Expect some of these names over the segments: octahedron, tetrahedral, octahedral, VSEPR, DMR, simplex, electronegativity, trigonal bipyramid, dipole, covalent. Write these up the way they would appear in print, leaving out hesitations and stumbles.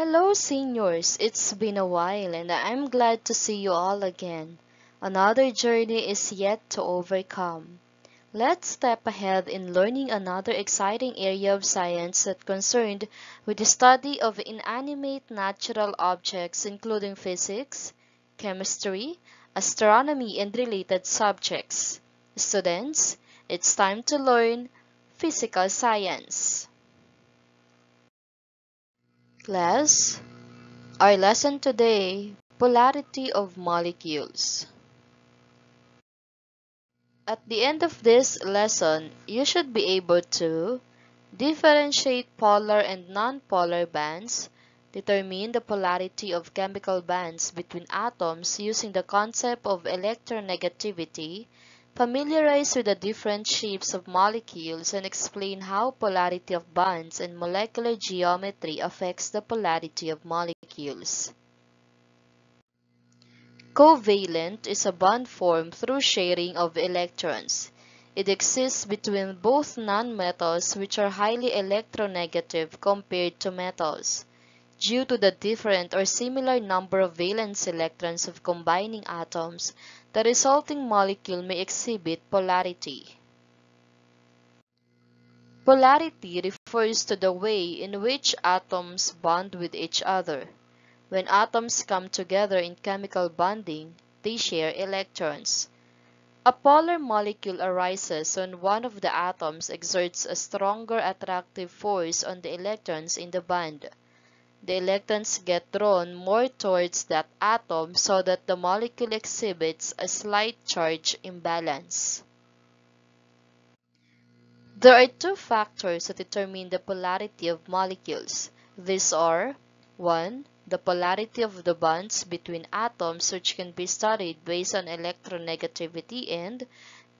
Hello seniors, it's been a while and I'm glad to see you all again. Another journey is yet to overcome. Let's step ahead in learning another exciting area of science that concerned with the study of inanimate natural objects including physics, chemistry, astronomy, and related subjects. Students, it's time to learn physical science. Class, our lesson today, polarity of molecules. At the end of this lesson, you should be able to differentiate polar and non-polar bands, determine the polarity of chemical bands between atoms using the concept of electronegativity, familiarize with the different shapes of molecules, and explain how polarity of bonds and molecular geometry affects the polarity of molecules. Covalent is a bond formed through sharing of electrons. It exists between both nonmetals, which are highly electronegative compared to metals, due to the different or similar number of valence electrons of combining atoms. The resulting molecule may exhibit polarity. Polarity refers to the way in which atoms bond with each other. When atoms come together in chemical bonding, they share electrons. A polar molecule arises when one of the atoms exerts a stronger attractive force on the electrons in the bond. The electrons get drawn more towards that atom so that the molecule exhibits a slight charge imbalance. There are two factors that determine the polarity of molecules. These are: 1. The polarity of the bonds between atoms, which can be studied based on electronegativity, and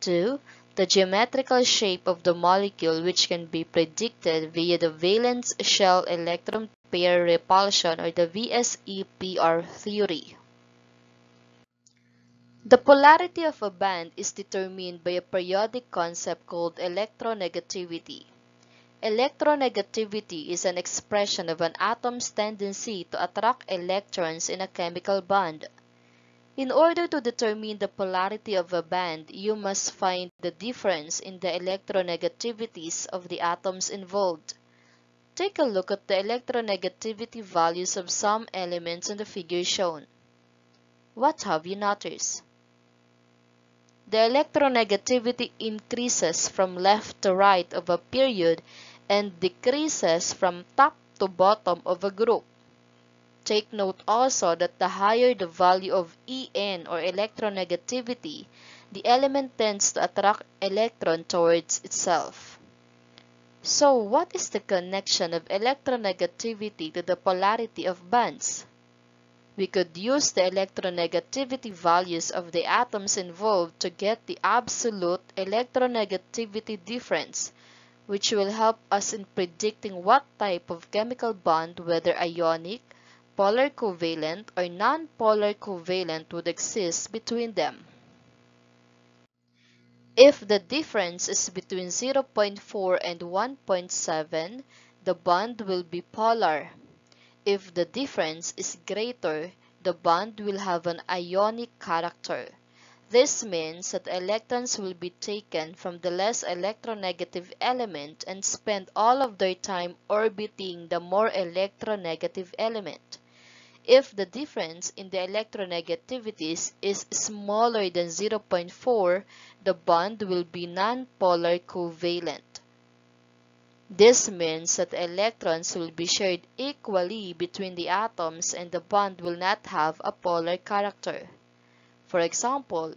2. The geometrical shape of the molecule, which can be predicted via the valence shell electron pair repulsion or the VSEPR theory. The polarity of a band is determined by a periodic concept called electronegativity. Electronegativity is an expression of an atom's tendency to attract electrons in a chemical bond. In order to determine the polarity of a band, you must find the difference in the electronegativities of the atoms involved. Take a look at the electronegativity values of some elements in the figure shown. What have you noticed? The electronegativity increases from left to right of a period and decreases from top to bottom of a group. Take note also that the higher the value of En or electronegativity, the element tends to attract electron towards itself. So, what is the connection of electronegativity to the polarity of bonds? We could use the electronegativity values of the atoms involved to get the absolute electronegativity difference, which will help us in predicting what type of chemical bond, whether ionic, polar covalent, or non-polar covalent, would exist between them. If the difference is between 0.4 and 1.7, the bond will be polar. If the difference is greater, the bond will have an ionic character. This means that electrons will be taken from the less electronegative element and spend all of their time orbiting the more electronegative element. If the difference in the electronegativities is smaller than 0.4, the bond will be non-polar covalent. This means that electrons will be shared equally between the atoms and the bond will not have a polar character. For example,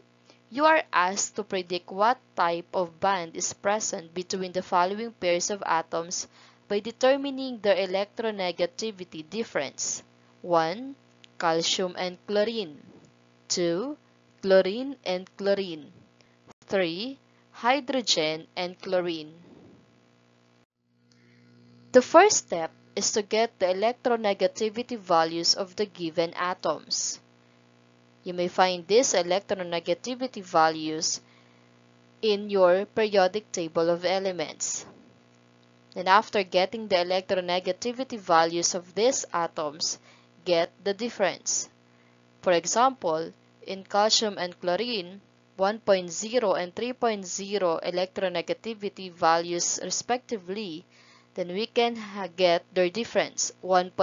you are asked to predict what type of bond is present between the following pairs of atoms by determining their electronegativity difference. 1. Calcium and chlorine. 2. Chlorine and chlorine. 3. Hydrogen and chlorine. The first step is to get the electronegativity values of the given atoms. You may find these electronegativity values in your periodic table of elements. Then after getting the electronegativity values of these atoms, get the difference. For example, in calcium and chlorine, 1.0 and 3.0 electronegativity values respectively, then we can get their difference. 1.0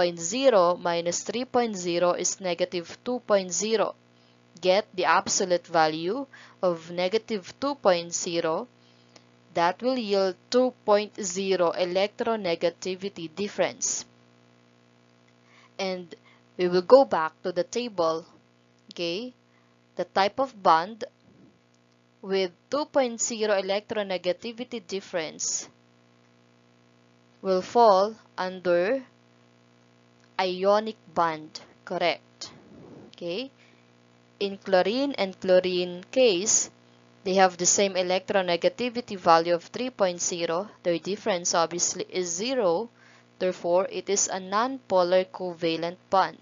minus 3.0 is negative 2.0. Get the absolute value of negative 2.0. That will yield 2.0 electronegativity difference. And we will go back to the table. Okay, the type of bond with 2.0 electronegativity difference will fall under ionic bond, correct? Okay, in chlorine and chlorine case, they have the same electronegativity value of 3.0. Their difference obviously is 0. Therefore, it is a non-polar covalent bond.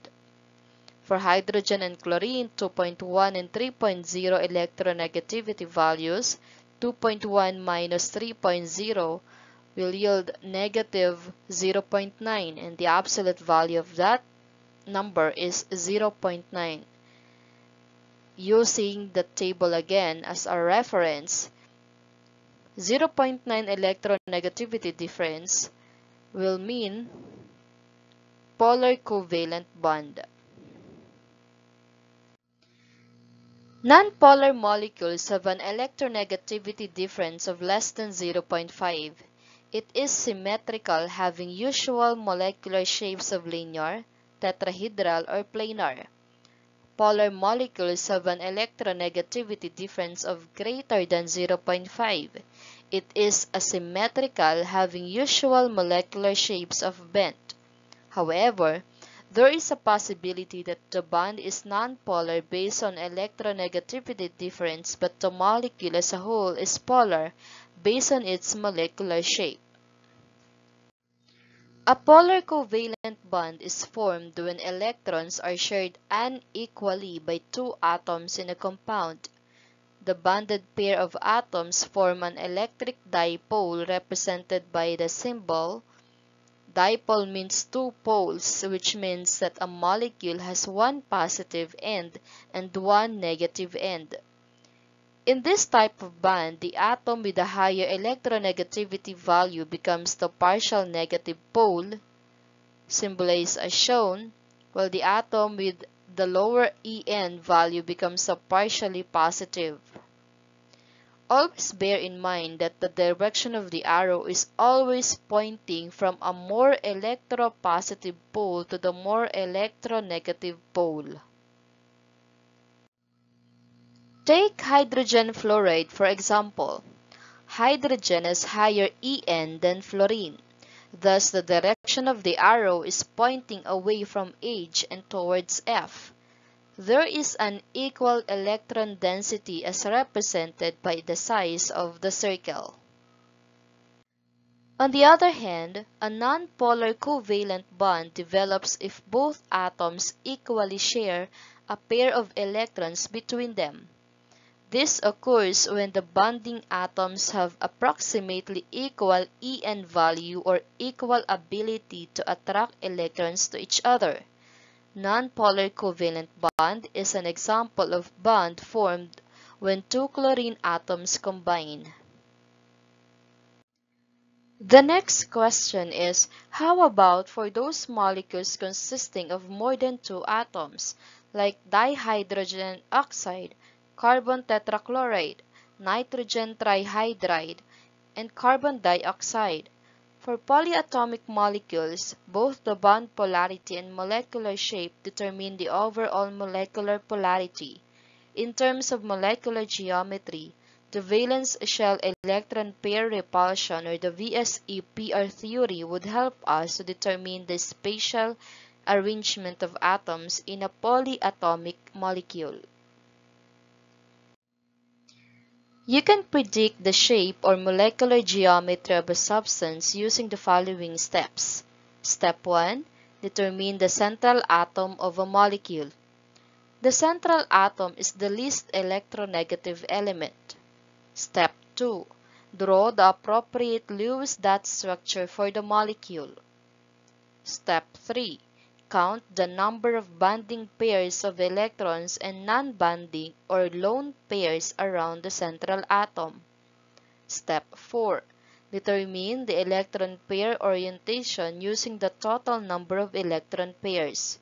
For hydrogen and chlorine, 2.1 and 3.0 electronegativity values, 2.1 minus 3.0 will yield negative 0.9, and the absolute value of that number is 0.9. Using the table again as a reference, 0.9 electronegativity difference will mean polar covalent bond. Non-polar molecules have an electronegativity difference of less than 0.5. It is symmetrical, having usual molecular shapes of linear, tetrahedral, or planar. Polar molecules have an electronegativity difference of greater than 0.5. It is asymmetrical, having usual molecular shapes of bent. However, there is a possibility that the bond is non-polar based on electronegativity difference, but the molecule as a whole is polar based on its molecular shape. A polar covalent bond is formed when electrons are shared unequally by two atoms in a compound. The bonded pair of atoms form an electric dipole represented by the symbol. Dipole means two poles, which means that a molecule has one positive end and one negative end. In this type of bond, the atom with a higher electronegativity value becomes the partial negative pole, symbolized as shown, while the atom with the lower En value becomes a partially positive. Always bear in mind that the direction of the arrow is always pointing from a more electropositive pole to the more electronegative pole. Take hydrogen fluoride for example. Hydrogen has higher En than fluorine. Thus, the direction of the arrow is pointing away from H and towards F. There is an equal electron density as represented by the size of the circle. On the other hand, a non-polar covalent bond develops if both atoms equally share a pair of electrons between them. This occurs when the bonding atoms have approximately equal En value or equal ability to attract electrons to each other. Non-polar covalent bond is an example of bond formed when two chlorine atoms combine. The next question is, how about for those molecules consisting of more than two atoms, like dihydrogen oxide, carbon tetrachloride, nitrogen trihydride, and carbon dioxide? For polyatomic molecules, both the bond polarity and molecular shape determine the overall molecular polarity. In terms of molecular geometry, the valence shell electron pair repulsion or the VSEPR theory would help us to determine the spatial arrangement of atoms in a polyatomic molecule. You can predict the shape or molecular geometry of a substance using the following steps. Step 1. Determine the central atom of a molecule. The central atom is the least electronegative element. Step 2. Draw the appropriate Lewis dot structure for the molecule. Step 3. Count the number of bonding pairs of electrons and non-bonding or lone pairs around the central atom. Step 4. Determine the electron pair orientation using the total number of electron pairs.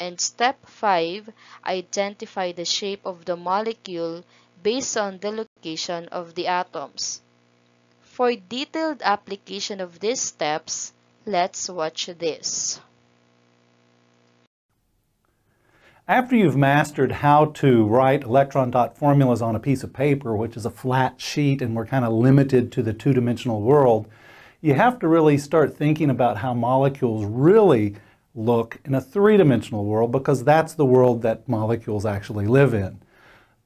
And step 5, identify the shape of the molecule based on the location of the atoms. For detailed application of these steps, let's watch this. After you've mastered how to write electron dot formulas on a piece of paper, which is a flat sheet and we're kind of limited to the two-dimensional world, you have to really start thinking about how molecules really look in a three-dimensional world, because that's the world that molecules actually live in.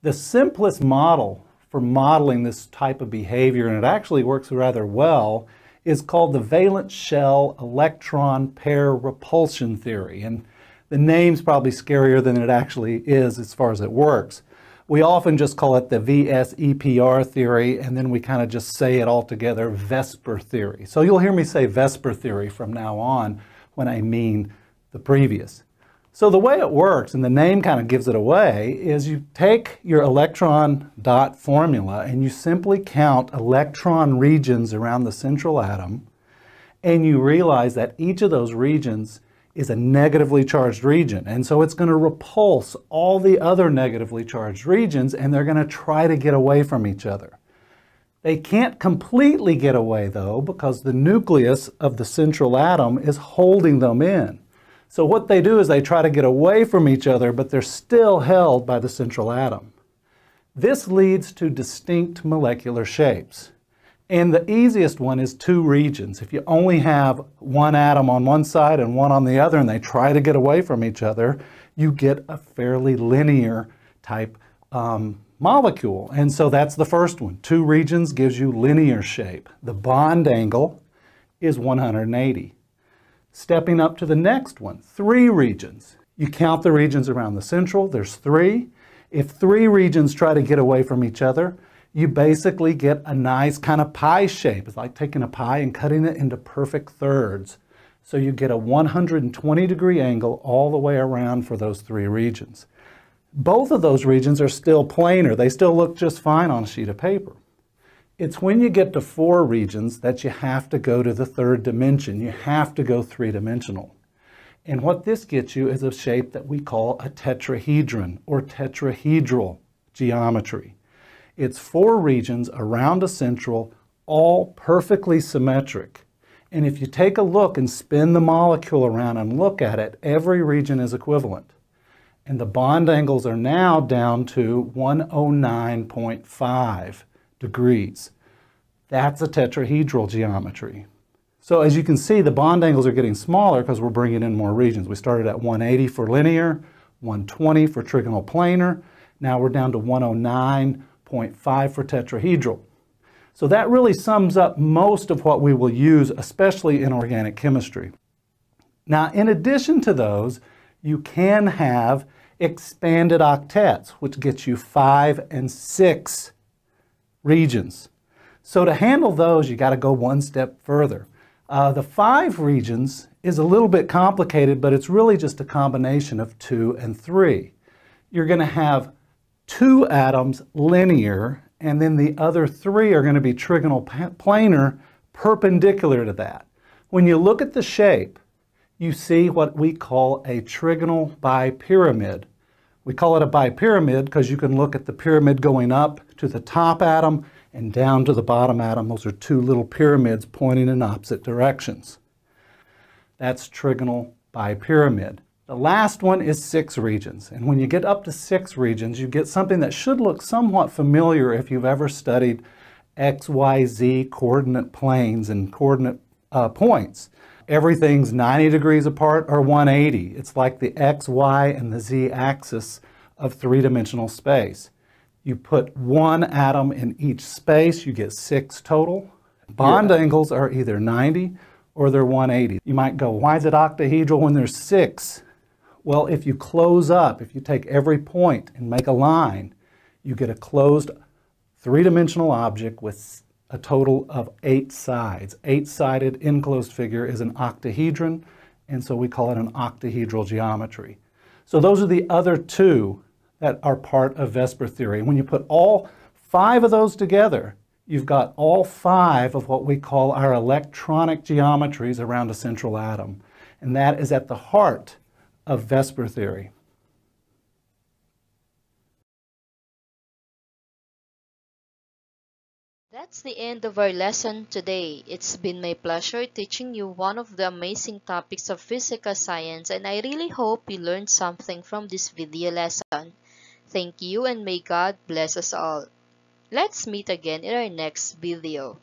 The simplest model for modeling this type of behavior, and it actually works rather well, is called the valence shell electron pair repulsion theory. And the name's probably scarier than it actually is as far as it works. We often just call it the VSEPR theory, and then we kind of just say it all together, VSEPR theory. So you'll hear me say VSEPR theory from now on when I mean the previous. So the way it works, and the name kind of gives it away, is you take your electron dot formula and you simply count electron regions around the central atom, and you realize that each of those regions is a negatively charged region. And so it's going to repulse all the other negatively charged regions, and they're going to try to get away from each other. They can't completely get away, though, because the nucleus of the central atom is holding them in. So what they do is they try to get away from each other, but they're still held by the central atom. This leads to distinct molecular shapes. And the easiest one is two regions. If you only have one atom on one side and one on the other, and they try to get away from each other, you get a fairly linear type molecule. And so that's the first one. Two regions gives you linear shape. The bond angle is 180. Stepping up to the next one, three regions. You count the regions around the central. There's three. If three regions try to get away from each other, you basically get a nice kind of pie shape. It's like taking a pie and cutting it into perfect thirds. So you get a 120-degree angle all the way around for those three regions. Both of those regions are still planar. They still look just fine on a sheet of paper. It's when you get to four regions that you have to go to the third dimension. You have to go three-dimensional. And what this gets you is a shape that we call a tetrahedron or tetrahedral geometry. It's four regions around a central, all perfectly symmetric. And if you take a look and spin the molecule around and look at it, every region is equivalent. And the bond angles are now down to 109.5 degrees. That's a tetrahedral geometry. So as you can see, the bond angles are getting smaller because we're bringing in more regions. We started at 180 for linear, 120 for trigonal planar. Now we're down to 109.5 for tetrahedral. So that really sums up most of what we will use, especially in organic chemistry. Now, in addition to those, you can have expanded octets, which gets you 5 and 6 regions. So to handle those, you got to go one step further. The 5 regions is a little bit complicated, but it's really just a combination of 2 and 3. You're going to have 2 atoms linear, and then the other 3 are going to be trigonal planar perpendicular to that. When you look at the shape, you see what we call a trigonal bipyramid. We call it a bipyramid because you can look at the pyramid going up to the top atom and down to the bottom atom. Those are two little pyramids pointing in opposite directions. That's trigonal bipyramid. The last one is 6 regions, and when you get up to 6 regions, you get something that should look somewhat familiar if you've ever studied XYZ coordinate planes and coordinate points. Everything's 90 degrees apart or 180. It's like the X, Y, and the Z axis of three-dimensional space. You put one atom in each space, you get 6 total. Bond angles are either 90 or they're 180. You might go, why is it octahedral when there's 6? Well, if you close up, if you take every point and make a line, you get a closed three-dimensional object with a total of 8 sides. 8-sided enclosed figure is an octahedron, and so we call it an octahedral geometry. So those are the other two that are part of VSEPR theory. When you put all 5 of those together, you've got all 5 of what we call our electronic geometries around a central atom. And that is at the heart of VSEPR theory. That's the end of our lesson today. It's been my pleasure teaching you one of the amazing topics of physical science, and I really hope you learned something from this video lesson. Thank you, and may God bless us all. Let's meet again in our next video.